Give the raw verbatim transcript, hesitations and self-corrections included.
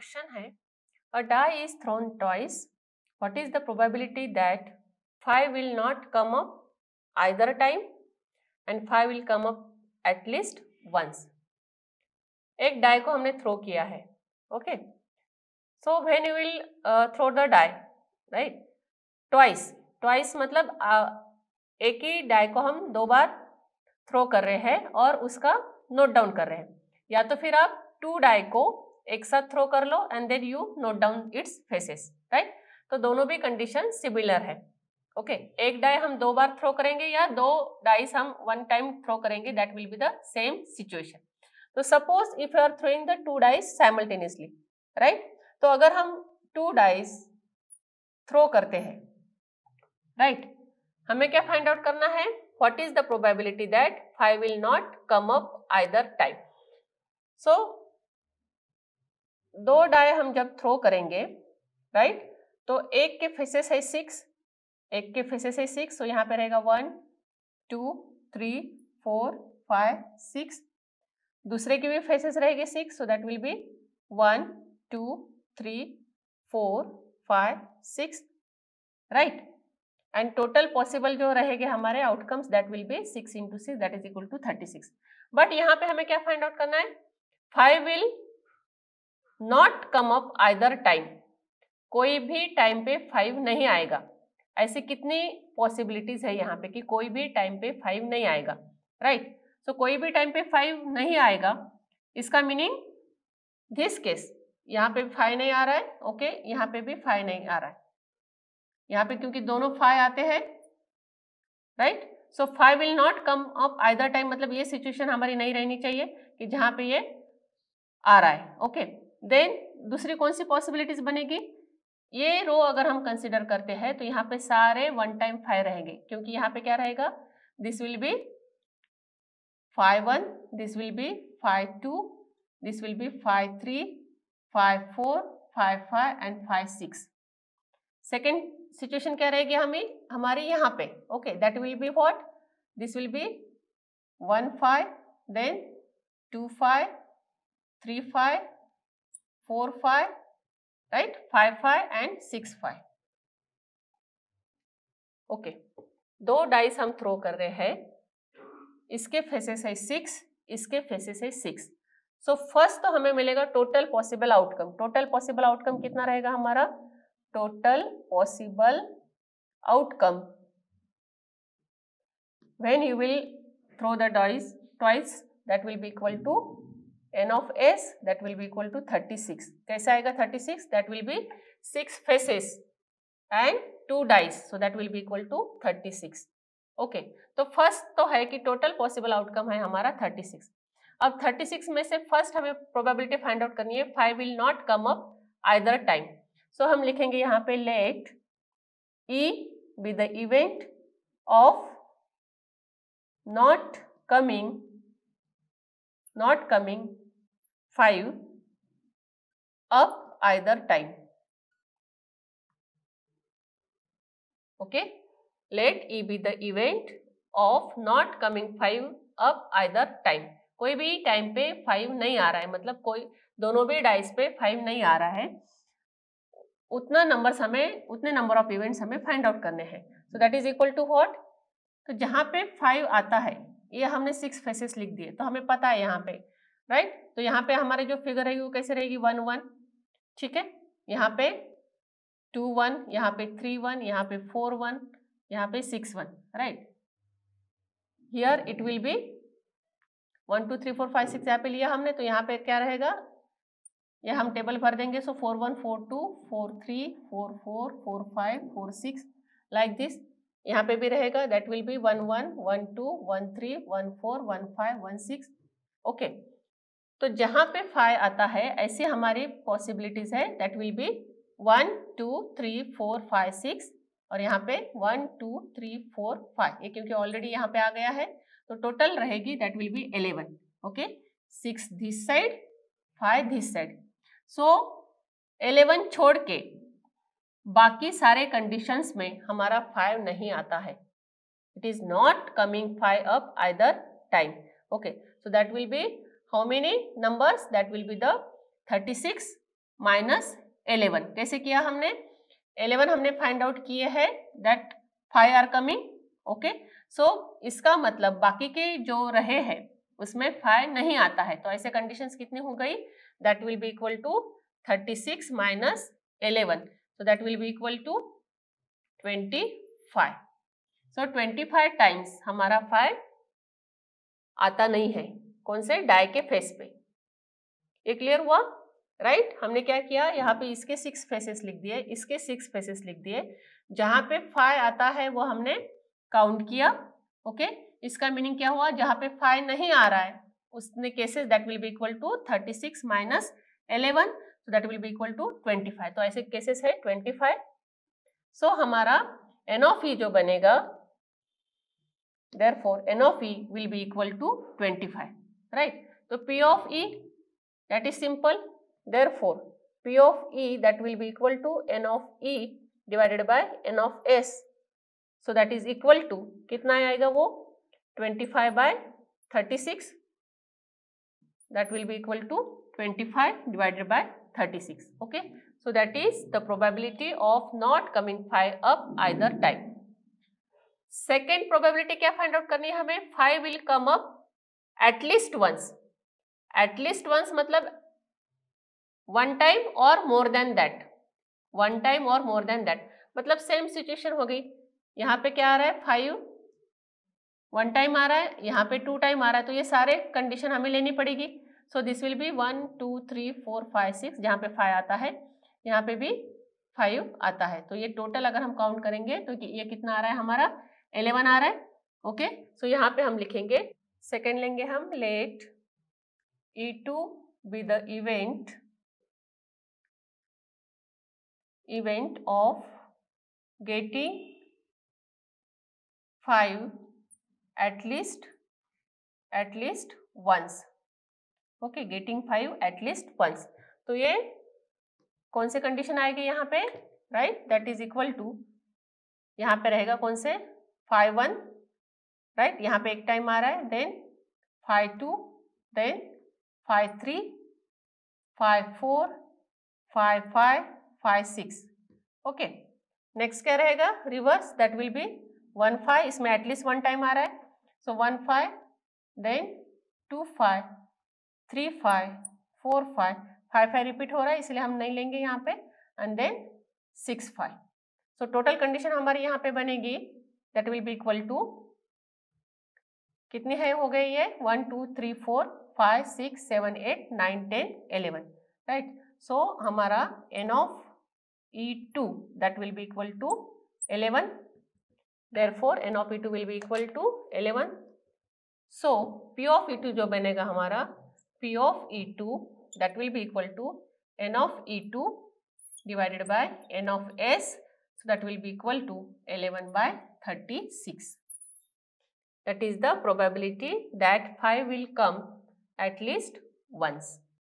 Question है, a die is thrown twice, what is the probability that five will not come up either time and five will come up at least once. एक die को हमने throw किया है, okay, so when you will throw the die, right, twice, twice मतलब uh, एक ही die को हम दो बार थ्रो कर रहे हैं और उसका नोट डाउन कर रहे हैं, या तो फिर आप टू डाई को एक साथ थ्रो कर लो and then you note down its faces, right. तो दोनों भी कंडीशन सिमिलर है, ओके okay? एक डाई हम दो बार थ्रो करेंगे या दो डाइस हम वन टाइम थ्रो करेंगे, that will be the same situation. तो suppose if you are throwing the two dice simultaneously, right, तो अगर हम टू डाइस थ्रो करते हैं, राइट right? हमें क्या फाइंड आउट करना है, what is the probability that five will not come up either time. So दो डाई हम जब थ्रो करेंगे, राइट right? तो एक के फेसेस है सिक्स, एक के फेसेस है सिक्स, तो यहाँ पे रहेगा one two three four five six, दूसरे के भी फेसेस रहेगी six, so that will be one two three four five six, right, and total possible जो रहेगा हमारे outcomes that will be six into six that is equal to thirty six. But यहाँ पे हमें क्या फाइंड आउट करना है, five will not come up either time, कोई भी टाइम पे फाइव नहीं आएगा, ऐसी कितनी पॉसिबिलिटीज है यहाँ पे कि कोई भी टाइम पे फाइव नहीं आएगा, राइट right? सो so, कोई भी टाइम पे फाइव नहीं आएगा, इसका मीनिंग दिस केस यहाँ पे फाइव नहीं आ रहा है, ओके okay? यहाँ पे भी फाइव नहीं आ रहा है, यहाँ पे क्योंकि दोनों फाइव आते हैं, right, so five will not come up either time, मतलब ये सिचुएशन हमारी नहीं रहनी चाहिए कि जहाँ पे ये आ रहा है, ओके okay? देन दूसरी कौन सी पॉसिबिलिटीज बनेगी, ये रो अगर हम कंसिडर करते हैं तो यहाँ पे सारे वन टाइम फाइव रहेंगे, क्योंकि यहाँ पे क्या रहेगा, this will be five one, this will be five two, this will be five three five four five five and five six. Second situation क्या रहेगी हमें हमारी यहाँ पे, okay, that will be what, this will be one five then two five three five four five, right, five five and six five, okay. दो dice हम throw कर रहे हैं, इसके फेसेस है सिक्स, इसके फेसेस है सिक्स, सो फर्स्ट तो हमें मिलेगा total possible outcome. Total possible outcome कितना रहेगा हमारा, total possible outcome when you will throw the dice twice that will be equal to n of s that will be equal to thirty six. कैसा आएगा thirty six? That will be six faces and two dice, so that will be equal to thirty six. Okay, तो first तो है कि total possible outcome है हमारा thirty six. अब thirty six में से फर्स्ट हमें प्रोबेबिलिटी फाइंड आउट करनी है, five will not come up either time, so हम लिखेंगे यहाँ पे let e be the event of not coming not coming five up either time, okay, let e be the event of not coming five up either time. कोई भी time पे five नहीं आ रहा है, मतलब कोई दोनों भी डाइस पे फाइव नहीं आ रहा है, उतना नंबर हमें उतने नंबर ऑफ इवेंट्स हमें फाइंड आउट करने हैं, so that is equal to what, तो जहां पे फाइव आता है, ये हमने सिक्स फेसेस लिख दिए, तो हमें पता है यहाँ पे, राइट right? तो यहाँ पे हमारे जो फिगर रहेगी वो कैसे रहेगी, वन वन, ठीक है, यहाँ पे टू वन, यहाँ पे थ्री वन, यहाँ पे फोर वन, यहाँ पे six one, right, here it will be one two three four five six, यहाँ पे लिया हमने, तो यहाँ पे क्या रहेगा, ये हम टेबल भर देंगे, so four one four two four three four four four five four six like this, यहाँ पे भी रहेगा, that will be one one one two one three one four one five one six, okay, तो जहाँ पे five आता है ऐसी हमारी पॉसिबिलिटीज है, that will be one two three four five six, और यहाँ पे one two three four five, ये क्योंकि ऑलरेडी यहाँ पे आ गया है, तो टोटल रहेगी that will be eleven, okay, six this side five this side, so eleven छोड़ के बाकी सारे कंडीशंस में हमारा फाइव नहीं आता है, it is not coming five up either time, okay, so that will be how many numbers, that will be the thirty six minus eleven. कैसे किया हमने? एलेवन हमने फाइंड आउट किए है that five are coming. Okay, so इसका मतलब बाकी के जो रहे हैं उसमें फाइव नहीं आता है, तो ऐसे कंडीशंस कितनी हो गई? That will be equal to thirty six minus eleven, so that will be equal to twenty five. So twenty five times हमारा फाइव आता नहीं है कौन से डाई के फेस पे। ये क्लियर हुआ राइट right? हमने क्या किया, यहाँ पे इसके सिक्स फेसेस लिख दिए, इसके सिक्स फेसेस लिख दिए, जहाँ पे फाइव आता है वो हमने काउंट किया। Okay okay? इसका मीनिंग क्या हुआ? जहाँ पे फाइव नहीं आ रहा है उसने cases that will be equal to thirty six minus eleven, so that will be equal to twenty five. तो ऐसे केसेस है ट्वेंटी फाइव। सो हमारा एन ऑफ ई जो बनेगा, therefore n of e will be equal to twenty-five, right? So p of e, that is simple, therefore p of e that will be equal to n of e divided by n of s, so that is equal to कितना आएगा वो twenty-five by thirty-six, that will be equal to twenty-five divided by thirty-six. okay, so that is the probability of not coming five up either time. Second probability क्या find out करनी है हमें? Five will come up at least once. At least once मतलब one time और more than that, one time और more than that मतलब same situation हो गई। यहाँ पे क्या आ रहा है? फाइव वन टाइम आ रहा है, यहाँ पे टू टाइम आ रहा है, तो ये सारे कंडीशन हमें लेनी पड़ेगी। So this will be one two three four five six, जहाँ पे फाइव आता है यहाँ पे भी फाइव आता है, तो ये टोटल अगर हम काउंट करेंगे तो ये कितना आ रहा है हमारा? इलेवन आ रहा है। ओके, सो यहाँ पे हम लिखेंगे सेकेंड लेंगे हम, let E two be the event event of getting five at least at least once. Okay, getting five at least once, तो ये कौन से कंडीशन आएगी यहाँ पे? Right, that is equal to यहाँ पे रहेगा कौन से? फाइव वन, राइट, यहाँ पे एक टाइम आ रहा है, then five two, then five three, five four, five five, five six. Okay, next क्या रहेगा? Reverse, that will be one five, इसमें एटलीस्ट वन टाइम आ रहा है, so one five, then two five, three five, four five, five five repeat हो रहा है इसलिए हम नहीं लेंगे यहाँ पे, and then six five. So total condition हमारी यहाँ पे बनेगी that will be equal to कितनी है हो गई ये? One two three four five six seven eight nine ten eleven, right. So हमारा N of E two that will be equal to eleven, therefore N of E two will be equal to eleven. So P of E two जो बनेगा हमारा, P of E two that will be equal to n of e two divided by n of s, so that will be equal to eleven by thirty-six. That is the probability that five will come at least once.